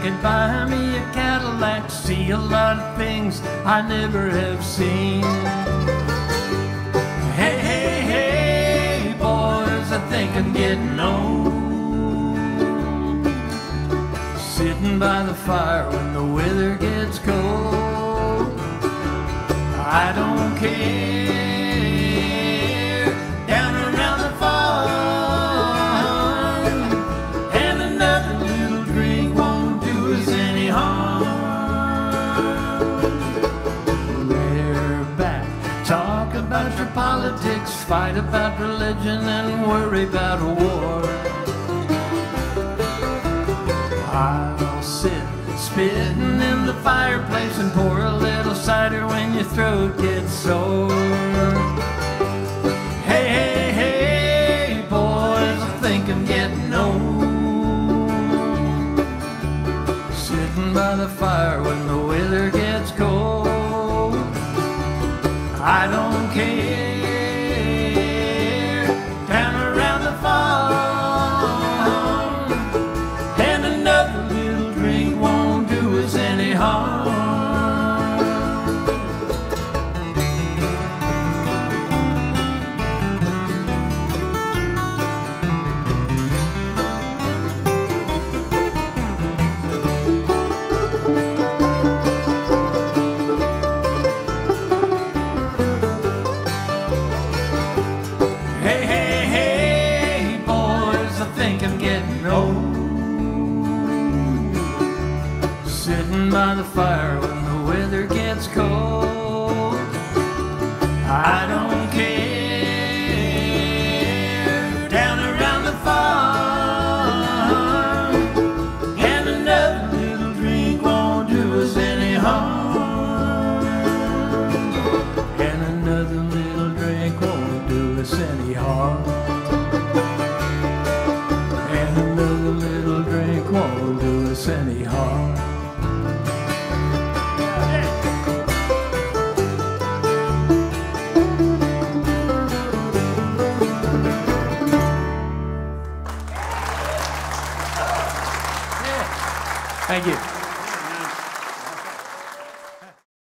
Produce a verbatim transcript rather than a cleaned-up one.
could buy me a Cadillac, see a lot of things I never have seen. Hey, hey, hey, boys, I think I'm getting old, sitting by the fire when the weather gets cold. I don't care, down around the farm, and another little drink won't do us any harm. We're back, talk about your politics, fight about religion, and worry about war. I'll sit spitting in the fireplace and pour a little cider when your throat gets sore. Hey, hey, hey, boys, I think I'm getting old, sitting by the fire when the weather gets cold. I don't care. Sitting by the fire when the weather gets cold. I don't care, down around the farm, and another little drink won't do us any harm. And another little drink won't do us any harm.